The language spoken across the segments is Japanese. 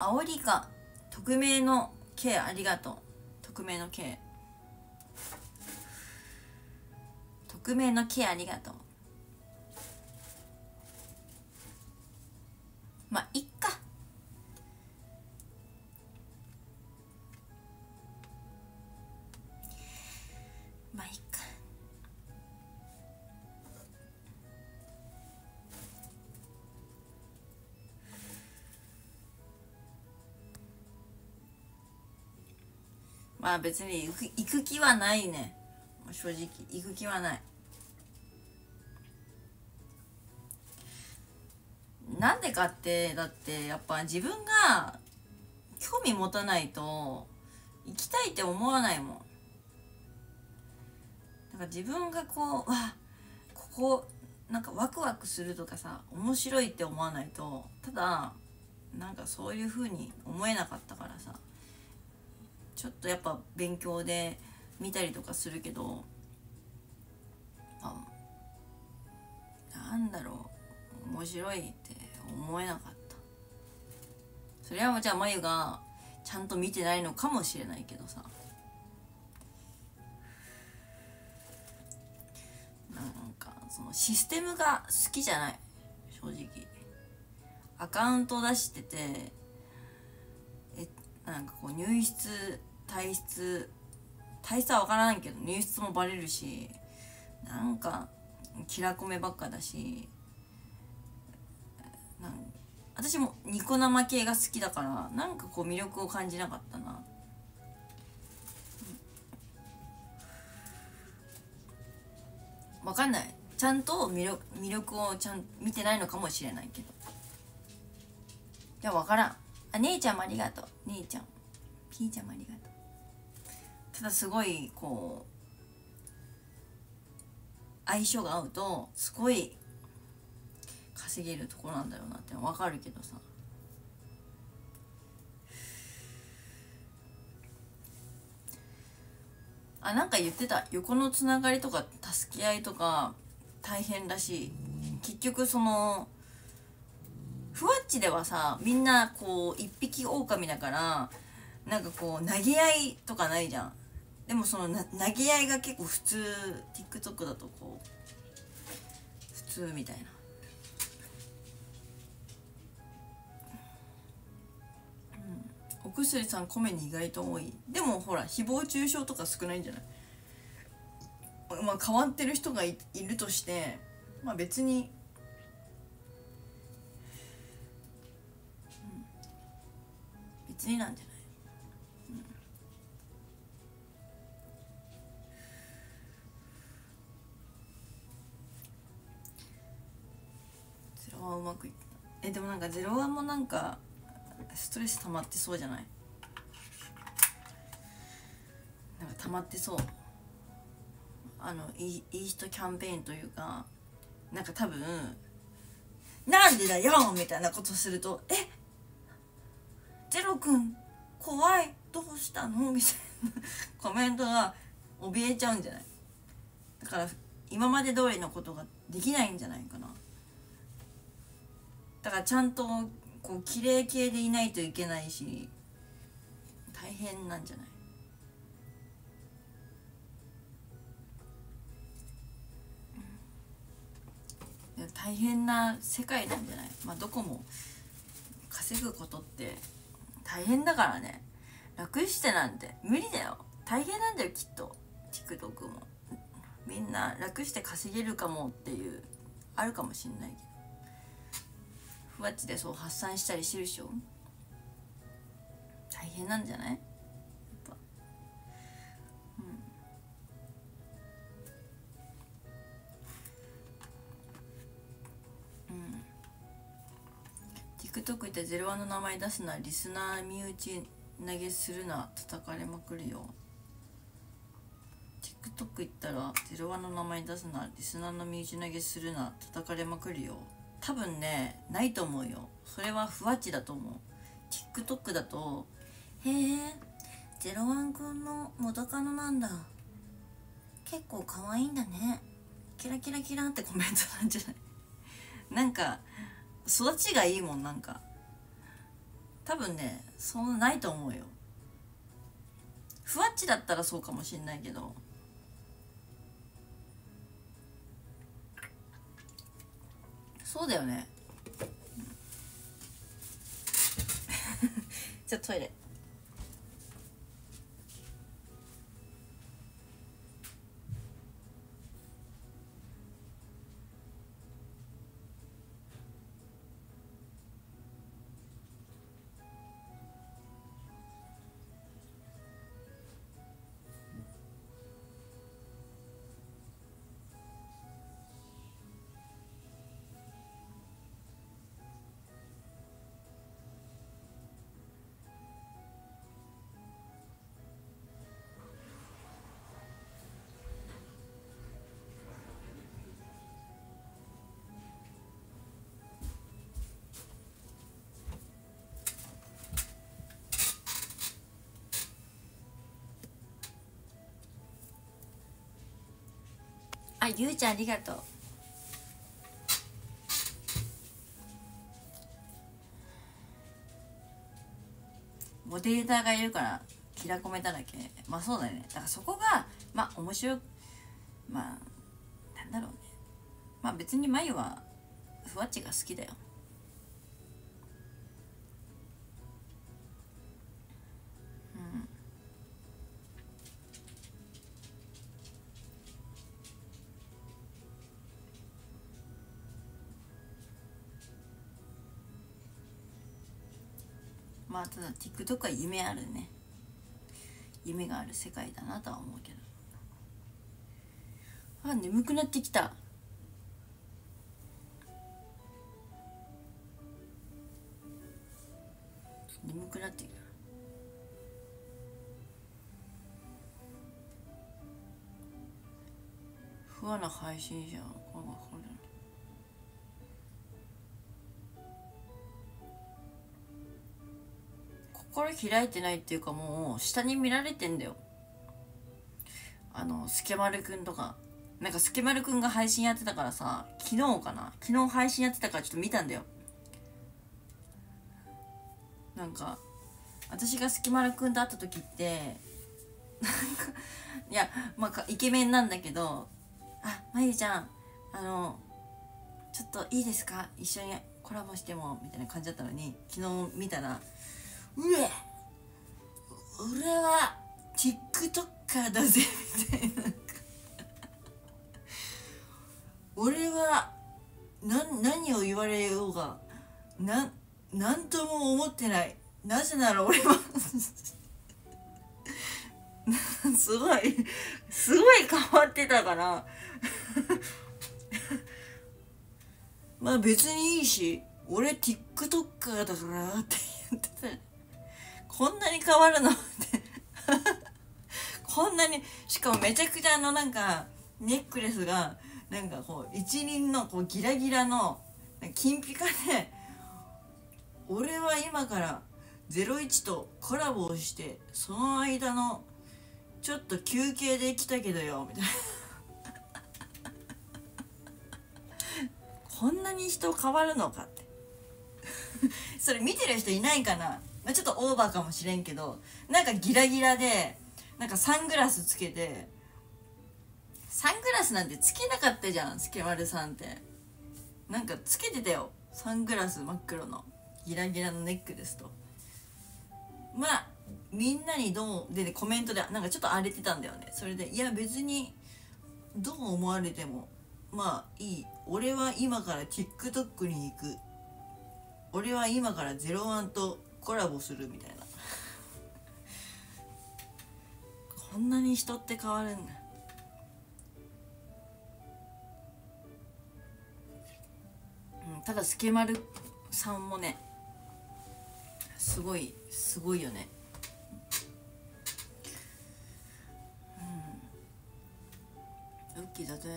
アオリカ匿名の K ありがとう。匿名の K、 匿名の K ありがとう。まあいっか。まあいっか。まあ別に行く気はないね。正直行く気はない。なんでかって、だってやっぱ自分が興味持たないと行きたいって思わないもん。だから自分がこう、わ、ここなんかワクワクするとかさ、面白いって思わないと、ただなんかそういう風に思えなかったからさ、ちょっとやっぱ勉強で見たりとかするけど、なんだろう、面白いって思えなかった。それはもちろんまゆがちゃんと見てないのかもしれないけどさ、なんかそのシステムが好きじゃない、正直。アカウント出してて、なんかこう入室体質は分からんけど、入室もバレるし、なんかきらこめばっかだし、なんか私もニコ生系が好きだから、なんかこう魅力を感じなかったな。分かんない、ちゃんと魅力をちゃんと見てないのかもしれないけど、いや分からん。あ、姉ちゃんもありがとう。姉ちゃん、ピーちゃんもありがとう。ただすごいこう相性が合うとすごい稼げるとこなんだよなって分かるけどさ、あ、なんか言ってた、横のつながりとか助け合いとか大変らしい。結局そのふわっちではさ、みんなこう一匹狼だから、なんかこう投げ合いとかないじゃん。でもその投げ合いが結構普通、 TikTok だとこう普通みたいな。うん、お薬さん米に意外と多い。でもほら誹謗中傷とか少ないんじゃない？まあ変わってる人が いるとして、まあ別に。別になんじゃない？ゼロワンうまくいった。でもなんかゼロワンもなんかストレス溜まってそうじゃない？なんか溜まってそう。いい人キャンペーンというか、なんか多分なんでだよみたいなことすると、え、ゼロくん怖い、どうしたのみたいなコメントが怯えちゃうんじゃない？だから今まで通りのことができないんじゃないかな。だからちゃんとこう綺麗系でいないといけないし、大変なんじゃない？大変な世界なんじゃない？まあどこも稼ぐことって大変だからね。楽してなんて無理だよ。大変なんだよきっと。 TikTok もみんな楽して稼げるかもっていうあるかもしんないけど、ふわっちでそう発散したりしてるでしょ。大変なんじゃない？やっぱ、うん、TikTok 行ったゼロワンの名前出すな、リスナー身内投げするな、叩かれまくるよ。 TikTok 行ったらゼロワンの名前出すな、リスナーの身内投げするな、叩かれまくるよ。多分ね、ないと思うよ。それはふわっちだと思う。 TikTok だと、へえ、ゼロワンくんの元カノなんだ、結構可愛いんだね、キラキラキラってコメントなんじゃない？なんか育ちがいいもん。なんか多分ねそんなないと思うよ。ふわっちだったらそうかもしんないけど、そうだよね。じゃあトイレ。あ、ゆうちゃんありがとう。モデレーターがいるからキラコメだらけ。まあそうだよね。だからそこがまあ面白い、まあなんだろうね。まあ別にまゆはふわっちが好きだよ。まあただ TikTok は夢あるね、夢がある世界だなとは思うけど。あ、眠くなってきた。眠くなってきた。不安な配信じゃん、これ。これ開いてないっていうか、もう下に見られてんだよ。スケマルくんとか、なんかスケマルくんが配信やってたからさ、昨日配信やってたからちょっと見たんだよ。なんか私がスケマルくんと会った時ってなんか、いやまあイケメンなんだけど、あ、まゆちゃんちょっといいですか一緒にコラボしてもみたいな感じだったのに、昨日見たら、俺は TikToker だぜみたいな俺は何を言われようが何とも思ってない。なぜなら俺はすごい変わってたからまあ別にいいし、俺 TikToker だからって言ってた。こんなに変わるのってこんなに、しかもめちゃくちゃなんかネックレスがなんかこう一輪のこうギラギラの金ピカで、俺は今から01とコラボをして、その間のちょっと休憩で来たけどよみたいなこんなに人変わるのかってそれ見てる人いないかな。ちょっとオーバーかもしれんけど、なんかギラギラでなんかサングラスつけて、サングラスなんてつけなかったじゃん、スケマルさんって。なんかつけてたよ、サングラス、真っ黒のギラギラのネックレスと。まあみんなにどうで、コメントでなんかちょっと荒れてたんだよね。それで、いや別にどう思われてもまあいい、俺は今から TikTok に行く、俺は今から01とコラボするみたいなこんなに人って変わるんだ。うん、ただスケマルさんもねすごいよね。うん、向きだて、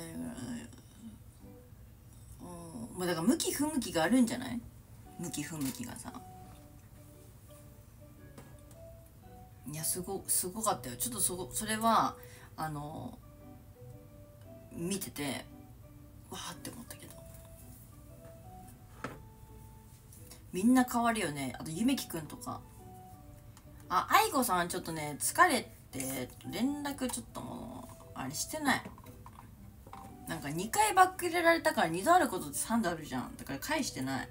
まあだから向き不向きがあるんじゃない？向き不向きがさ。いやすごかったよ。ちょっとそれは見ててわーって思ったけど、みんな変わるよね。あとゆめきくんとか、あ、愛子さんちょっとね疲れて連絡ちょっともうあれしてない。なんか2回バック入れられたから2度あることって3度あるじゃん。だから返してない。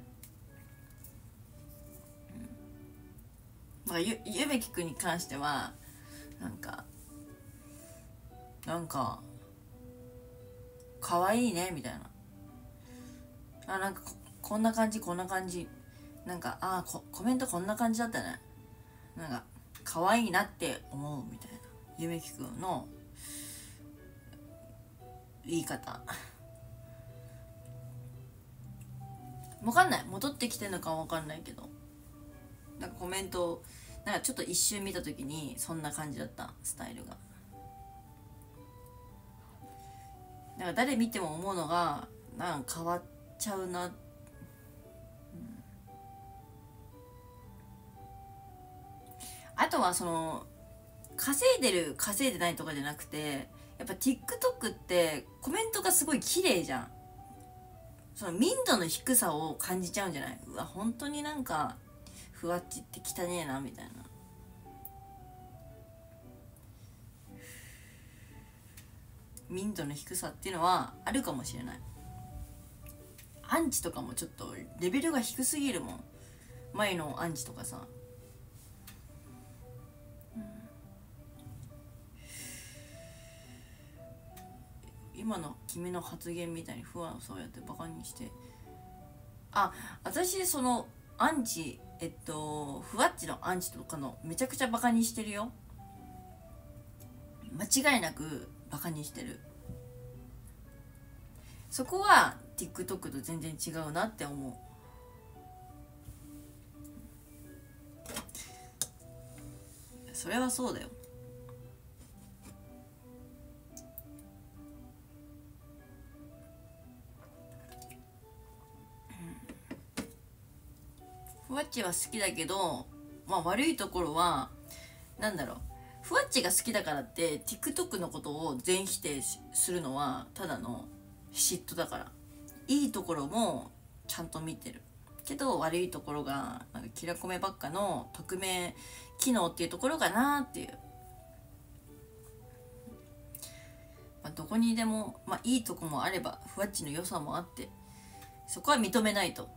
だからゆべきくんに関してはなんか可愛いねみたいな、あ、なんかこんな感じ、なんか、あ、コメントこんな感じだったね、なんか可愛いなって思うみたいな、ゆべきくんの言い方わかんない、戻ってきてるのかわかんないけど、なんかコメントをなんかちょっと一瞬見た時にそんな感じだった、スタイルが。なんか誰見ても思うのがなんか変わっちゃうな、うん、あとはその稼いでる稼いでないとかじゃなくて、やっぱ TikTok ってコメントがすごい綺麗じゃん。その民度の低さを感じちゃうんじゃない？うわ、本当になんかふわっちって汚ねえなみたいな。民度の低さっていうのはあるかもしれない。アンチとかもちょっとレベルが低すぎるもん、前のアンチとかさ。今の君の発言みたいに不安をそうやってバカにして、あ、私そのアンチ、ふわっちのアンチとかのめちゃくちゃバカにしてるよ。間違いなくバカにしてる。そこは TikTok と全然違うなって思う。それはそうだよ。ふわっちは好きだけど、まあ悪いところはなんだろう、ふわっちが好きだからって TikTok のことを全否定するのはただの嫉妬だから、いいところもちゃんと見てるけど、悪いところがなんかキラコメばっかの匿名機能っていうところかなっていう、まあ、どこにでも、まあ、いいとこもあればふわっちの良さもあって、そこは認めないと。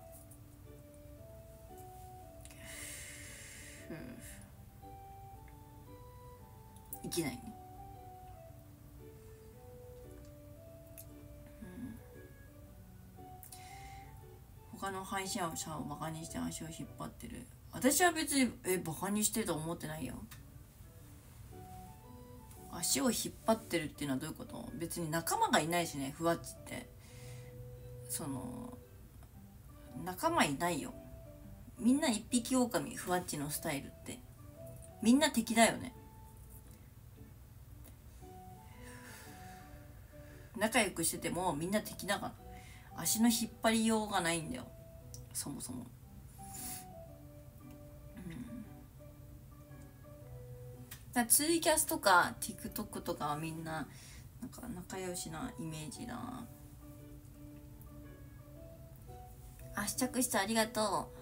いけないね、うん、他の配信者をバカにして足を引っ張ってる。私は別にバカにしてると思ってないよ。足を引っ張ってるっていうのはどういうこと？別に仲間がいないしね、ふわっちってその仲間いないよ。みんな一匹狼、ふわっちのスタイルってみんな敵だよね。仲良くしててもみんな敵だから、足の引っ張りようがないんだよ、そもそも、うん、だツイキャスとか TikTok とかはみんな、 なんか仲良しなイメージだな。あ、試着室ありがとう。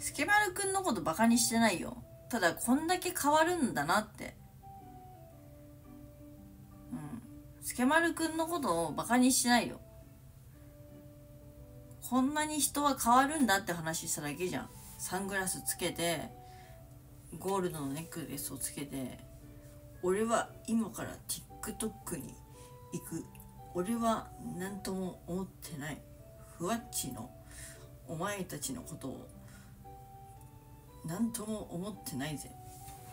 スケバルくんのことバカにしてないよ。ただこんだけ変わるんだなって、うん、スケバルくんのことをバカにしてないよ。こんなに人は変わるんだって話しただけじゃん。サングラスつけてゴールドのネックレスをつけて、俺は今から TikTok に行く、俺は何とも思ってない、ふわっちのお前たちのことを何とも思ってないぜ、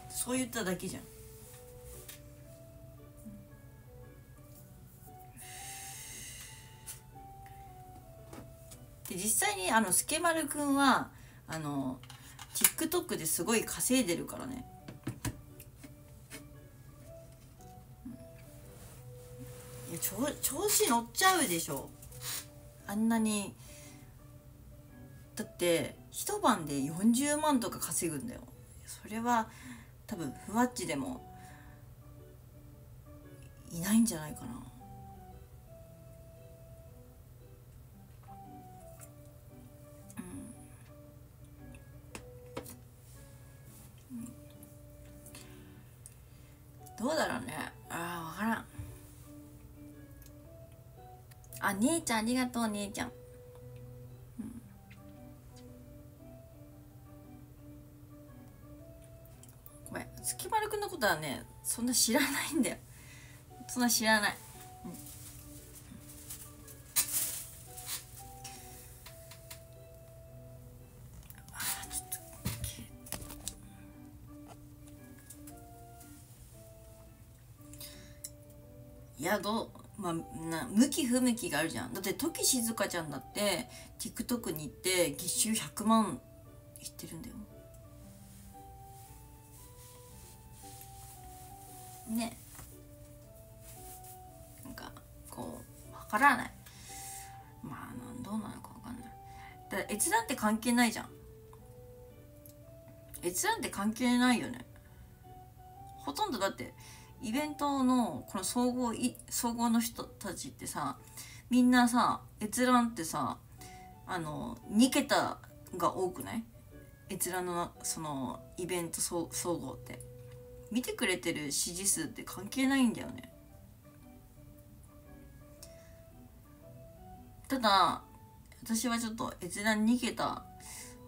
そう言っただけじゃん。で、実際にあのスケマルくんはあの TikTok ですごい稼いでるからね。いや、調子乗っちゃうでしょ、あんなに。だって一晩で40万とか稼ぐんだよ。それは多分ふわっちでもいないんじゃないかな。どうだろうね。ああ、分からん。あ、姉ちゃんありがとう、姉ちゃん。うん、ごめん、月丸くんのことはね、そんな知らないんだよ。そんな知らない。うん、ああ、ちょっと。いや、どう、まあ、向き不向きがあるじゃん。だって時静香ちゃんだって TikTok に行って月収100万いってるんだよね。なんかこう分からない。まあどうなのか分かんない。だから閲覧って関係ないじゃん。閲覧って関係ないよね。ほとんどだってイベントのこの総合の人たちってさ、みんなさ閲覧ってさ、2桁が多くない？閲覧のそのイベント総合って見てくれてる支持数って関係ないんだよね。ただ私はちょっと閲覧2桁は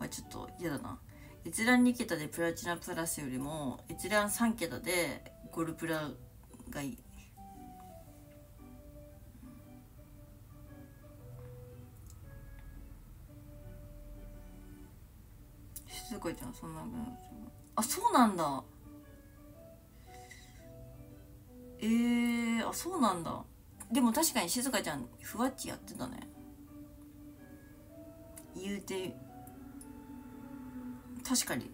ちょっと嫌だな。閲覧2桁でプラチナプラスよりも閲覧3桁でゴルプラがいい。静香ちゃんそんなぐらい。あ、そうなんだ。あ、そうなんだ。でも確かに静香ちゃんふわっちやってたね。言うて確かに。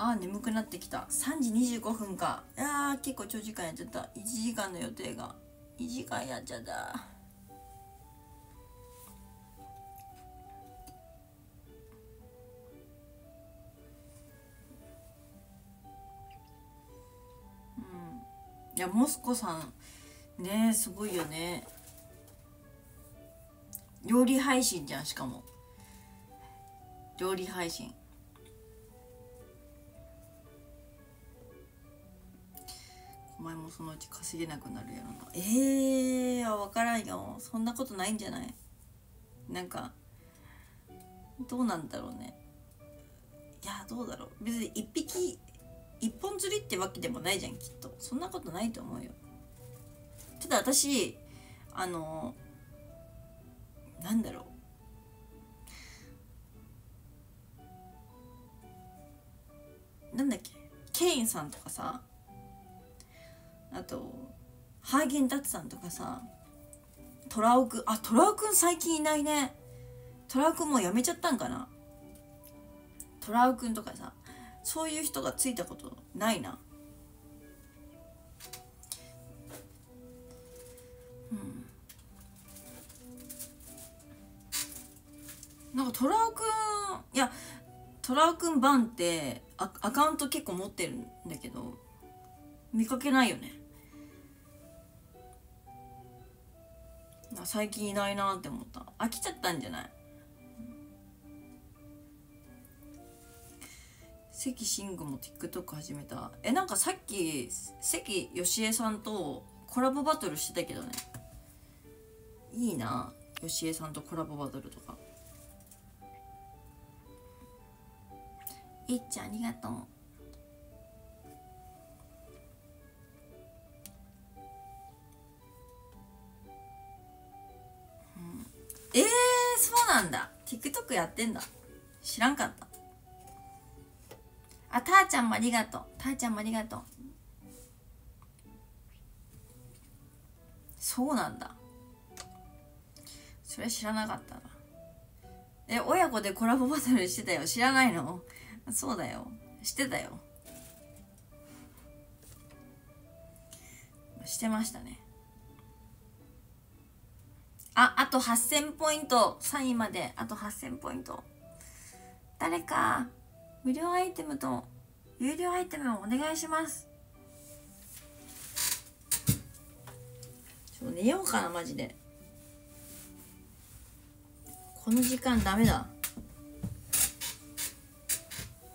あー、眠くなってきた。3時25分か。あー、結構長時間やっちゃった。1時間の予定が2時間やっちゃった。うん、いや、モスコさんね、すごいよね。料理配信じゃん。しかも料理配信。お前もそのうち稼げなくなるやろな。分からんよ。そんなことないんじゃない？なんかどうなんだろうね。いや、どうだろう。別に一本釣りってわけでもないじゃん、きっと。そんなことないと思うよ。ただ私なんだろう、なんだっけ、ケインさんとかさ、あとハーゲンダッツさんとかさ、トラオくん。あ、トラオくん最近いないね。トラオくんもうやめちゃったんかな。トラオくんとかさ、そういう人がついたことないな。うん、なんかトラオくん、いや、トラオくん版ってアカウント結構持ってるんだけど見かけないよね。最近いないなって思った。飽きちゃったんじゃない？関慎吾も TikTok 始めた。なんかさっき関よしえさんとコラボバトルしてたけどね。いいな、よしえさんとコラボバトルとか。いっちゃんありがとう。そうなんだ。 TikTok やってんだ。知らんかった。あ、たーちゃんもありがとう。たーちゃんもありがとう。そうなんだ。それ知らなかったな。親子でコラボバトルしてたよ。知らないの？そうだよ。してたよ。してましたね。あと8000ポイント、3位まであと8000ポイント。誰か無料アイテムと有料アイテムをお願いします。ちょっと寝ようかなマジで。この時間ダメだ。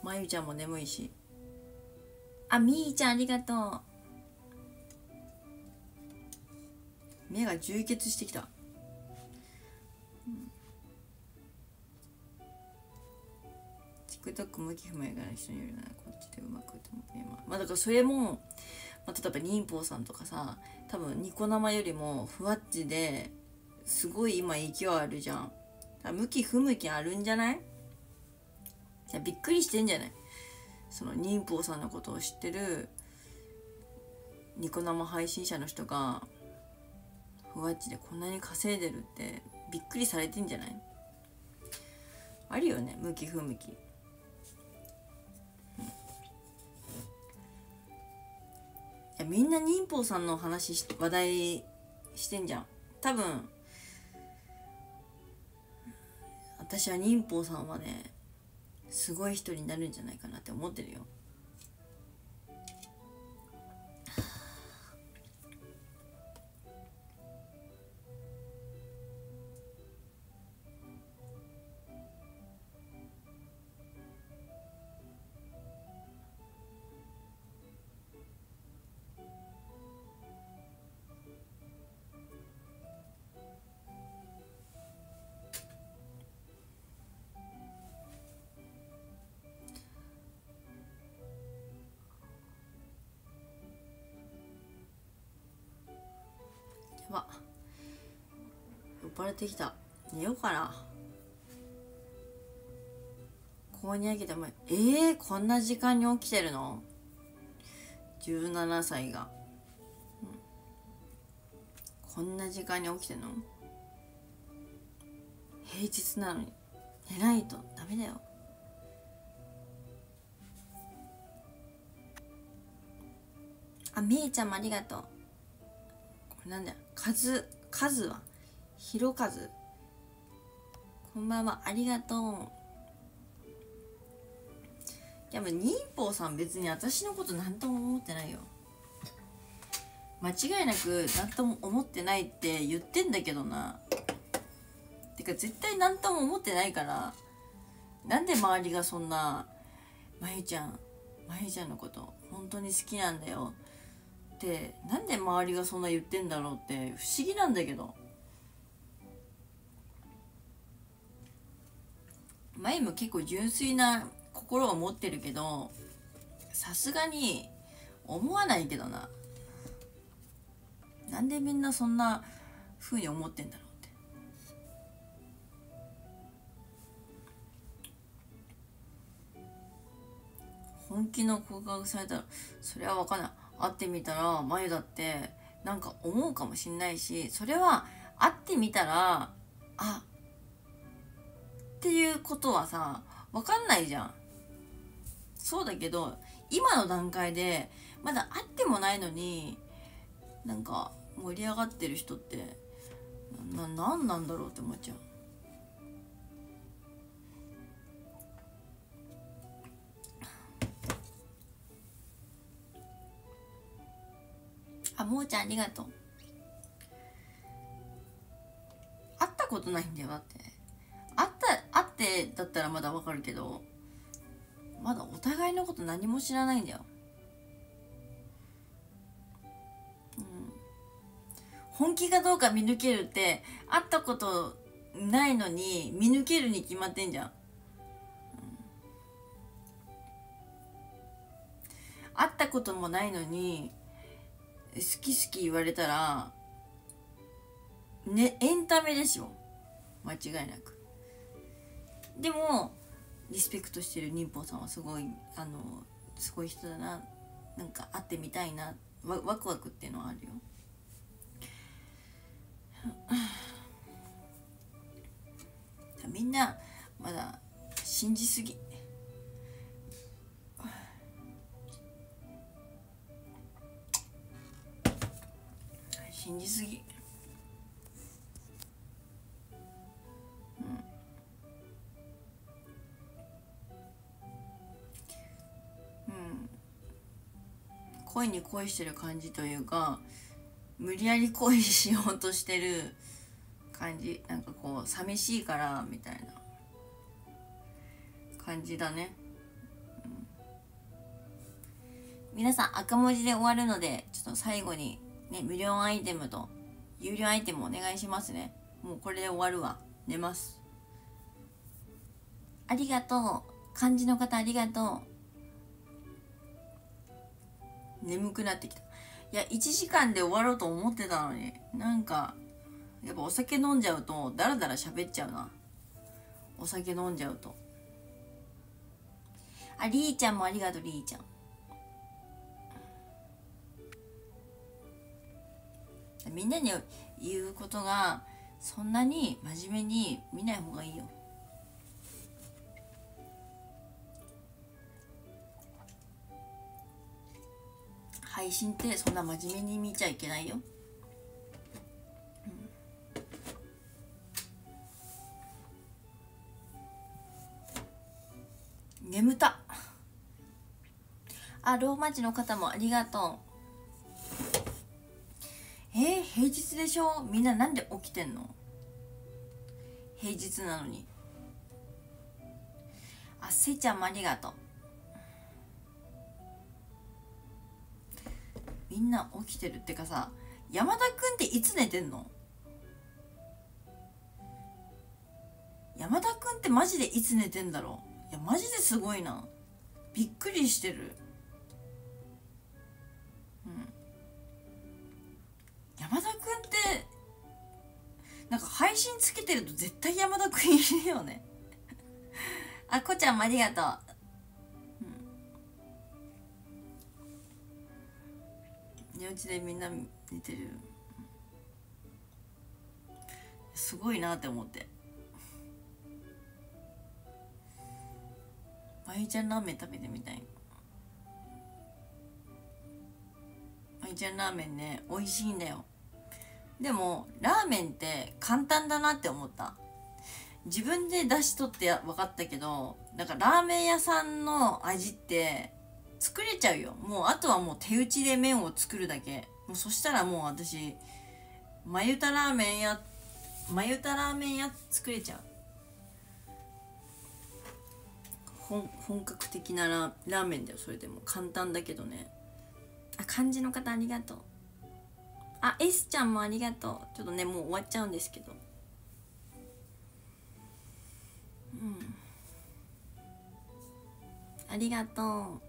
まゆちゃんも眠いし。あ、みーちゃんありがとう。目が充血してきた。TikTok 向き不明がない人によるならこっちでうまくとも言えます。まあだからそれも、まあ、例えばニンポーさんとかさ、多分ニコ生よりもふわっちですごい今勢いあるじゃん。向き不向きあるんじゃない？いやびっくりしてんじゃない？そのニンポーさんのことを知ってるニコ生配信者の人がふわっちでこんなに稼いでるってびっくりされてんじゃない？あるよね向き不向き。いやみんな忍法さんの話話題してんじゃん。多分私は忍法さんはねすごい人になるんじゃないかなって思ってるよ。酔っ払ってきた。寝ようかな。こうにあげてもこんな時間に起きてるの17歳が、こんな時間に起きてるの。平日なのに寝ないとダメだよ。あ、みーちゃんもありがとう。これなんだよ。数はひろかず、こんばんは、ありがとう。いやもう忍法さん別に私のこと何とも思ってないよ。間違いなく何とも思ってないって言ってんだけどな。てか絶対何とも思ってないから、なんで周りがそんなまゆちゃんのこと本当に好きなんだよって、なんで周りがそんな言ってんだろうって不思議なんだけど。前も結構純粋な心を持ってるけど、さすがに思わないけどな。なんでみんなそんな風に思ってんだろうって。本気の告白されたらそれは分かんない。会ってみたらまゆだってなんか思うかもしんないし、それは会ってみたらあっていうことはさ分かんないじゃん。そうだけど今の段階でまだ会ってもないのになんか盛り上がってる人って何なんだろうって思っちゃう。あ、もーちゃんありがとう。会ったことないんだよ。だって会ってだったらまだわかるけど、まだお互いのこと何も知らないんだよ。うん、本気かどうか見抜けるって、会ったことないのに見抜けるに決まってんじゃん。うん、会ったこともないのに好き好き言われたらね、エンタメでしょ間違いなく。でもリスペクトしてる忍法さんはすごいすごい人だな、なんか会ってみたいな、ワクワクっていうのはあるよ。みんなまだ信じすぎ。信じすぎ。恋に恋してる感じというか、無理やり恋しようとしてる感じ、なんかこう寂しいからみたいな感じだね。皆さん赤文字で終わるので、ちょっと最後にね、無料アイテムと有料アイテムお願いしますね。もうこれで終わるわ。寝ます。ありがとう。漢字の方ありがとう。眠くなってきた。いや、1時間で終わろうと思ってたのに、なんかやっぱお酒飲んじゃうとダラダラ喋っちゃうな。お酒飲んじゃうと。あ、りーちゃんもありがとう。りーちゃんみんなに言うことがそんなに真面目に見ない方がいいよ。配信ってそんな真面目に見ちゃいけないよ。眠た。あ、ローマ字の方もありがとう。平日でしょ。みんななんで起きてんの？平日なのに。あ、せいちゃんもありがとう。みんな起きてるってかさ、山田くんっていつ寝てんの？山田くんってマジでいつ寝てんだろう。いや、マジですごいな。びっくりしてる。山田くんってなんか配信つけてると絶対山田くんいるよねあ、こちゃんもありがとう、寝落ちでみんな寝てる。すごいなって思って。まゆちゃんラーメン食べてみたい。まゆちゃんラーメンね、美味しいんだよ。でもラーメンって簡単だなって思った。自分で出しとって分かったけど、なんかラーメン屋さんの味って作れちゃうよ。もうあとはもう手打ちで麺を作るだけ。もうそしたらもう私まゆたラーメン屋作れちゃう。本格的なラーメンだよ。それでも簡単だけどね。あ、漢字の方ありがとう。あ、 S ちゃんもありがとう。ちょっとね、もう終わっちゃうんですけど、ありがとう。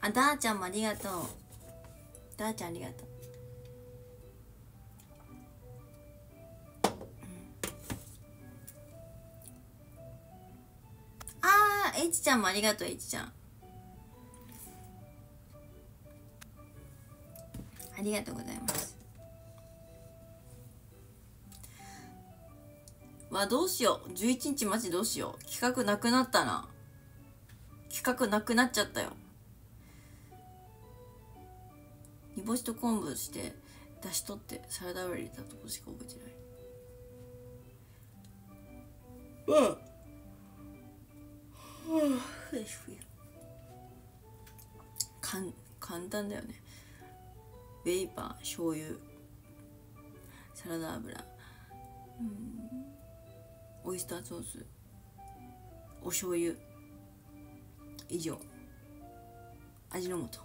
あ、ダーちゃんもありがとう。ダーちゃんありがとう、あー H ちゃんもありがとう。 H ちゃんありがとうございます。わ、どうしよう。11日マジどうしよう。企画なくなったな。企画なくなっちゃったよ。煮干しと昆布して出しとってサラダ油入れたとこしか覚えてない。簡単だよね。ベイパー、醤油、サラダ油、オイスターソース、お醤油、以上。味の素。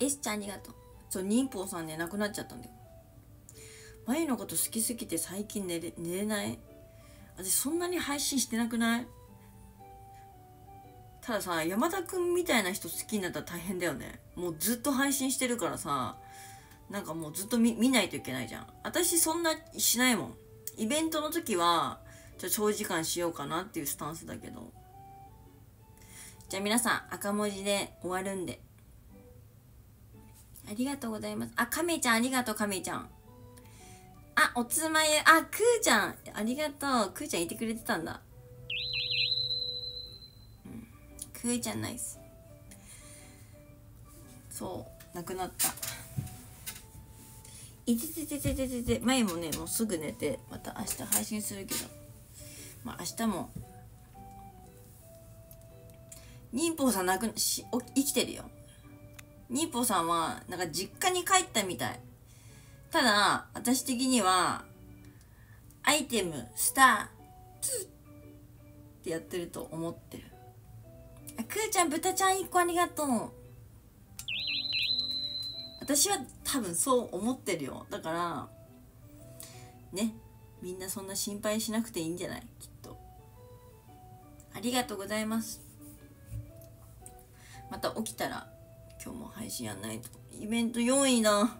S ちゃんありがとう。そう、忍法さんね、亡くなっちゃったんだよ。まゆのこと好きすぎて最近寝れない。私そんなに配信してなくない？たださ、山田くんみたいな人好きになったら大変だよね。もうずっと配信してるからさ、なんかもうずっと見ないといけないじゃん。私そんなしないもん。イベントの時はちょっと長時間しようかなっていうスタンスだけど。じゃあ皆さん赤文字で終わるんで、ありがとうございます。あ、亀ちゃんありがとう。亀ちゃん、あ、おつまゆ、あ、くーちゃんありがとう。くーちゃんいてくれてたんだ。くーちゃんナイス。そう、なくなった。いててててててて、前もねもうすぐ寝て、また明日配信するけど、まあ明日も忍法さんなくし生きてるよ。忍法さんはなんか実家に帰ったみたい。ただ私的にはアイテムスターツってやってると思ってる。あ、くーちゃん豚ちゃん1個ありがとう。私は多分そう思ってるよ。だからね、みんなそんな心配しなくていいんじゃない、きっと。ありがとうございます。また起きたら今日も配信やんないと。イベント4位だ、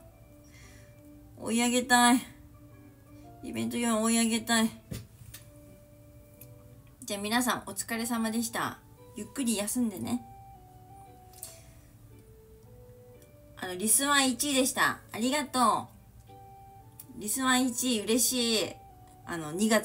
追い上げたい。イベント4位追い上げたい。じゃあ皆さんお疲れ様でした。ゆっくり休んでね。リスワン1位でした。ありがとう。リスワン1位嬉しい。2月